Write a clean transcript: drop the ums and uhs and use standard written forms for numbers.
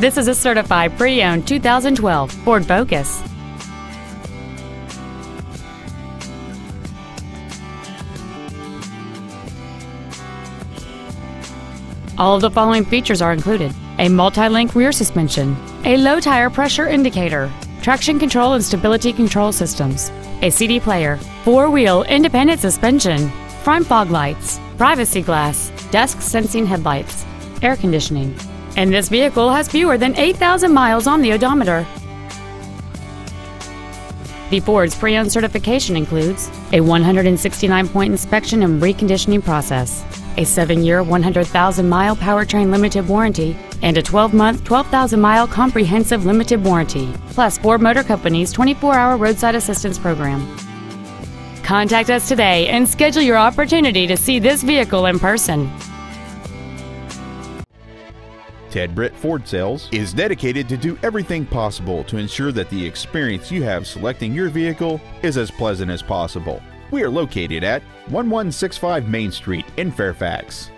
This is a certified pre-owned 2012 Ford Focus. All of the following features are included: a multi-link rear suspension, a low tire pressure indicator, traction control and stability control systems, a CD player, four-wheel independent suspension, front fog lights, privacy glass, dusk sensing headlights, air conditioning. And this vehicle has fewer than 8,000 miles on the odometer. The Ford's pre-owned certification includes a 169-point inspection and reconditioning process, a 7-year, 100,000-mile powertrain limited warranty, and a 12-month, 12,000-mile comprehensive limited warranty, plus Ford Motor Company's 24-hour roadside assistance program. Contact us today and schedule your opportunity to see this vehicle in person. Ted Britt Ford Sales is dedicated to do everything possible to ensure that the experience you have selecting your vehicle is as pleasant as possible. We are located at 1165 Main Street in Fairfax.